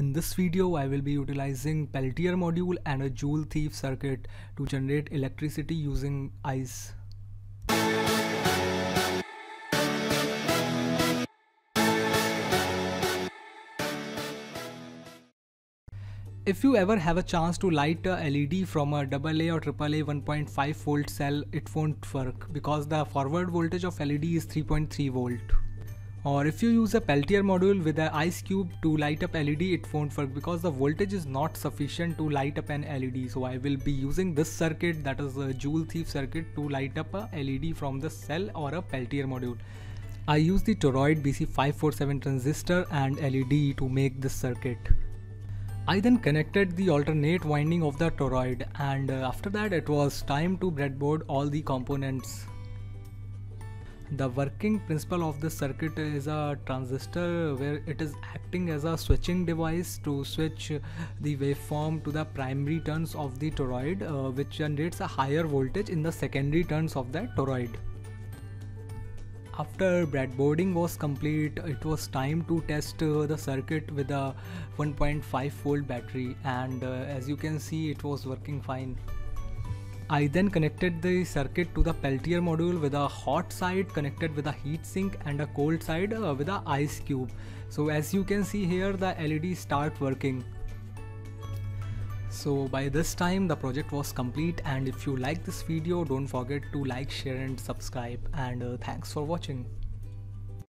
In this video, I will be utilizing Peltier module and a Joule Thief circuit to generate electricity using ICE. If you ever have a chance to light a LED from a AA or AAA 1.5 volt cell, it won't work because the forward voltage of LED is 3.3 volt. Or if you use a Peltier module with an ice cube to light up LED, it won't work because the voltage is not sufficient to light up an LED. So I will be using this circuit, that is a Joule Thief circuit, to light up a LED from the cell or a Peltier module. I use the torroid BC547 transistor and LED to make this circuit. I then connected the alternate winding of the torroid, and after that it was time to breadboard all the components. The working principle of this circuit is a transistor where it is acting as a switching device to switch the waveform to the primary turns of the toroid, which generates a higher voltage in the secondary turns of the toroid. After breadboarding was complete, it was time to test the circuit with a 1.5 volt battery, and as you can see, it was working fine. I then connected the circuit to the Peltier module with a hot side connected with a heat sink and a cold side with a ice cube. So as you can see here, the LED start working. So by this time the project was complete, and if you like this video, don't forget to like, share and subscribe, and thanks for watching.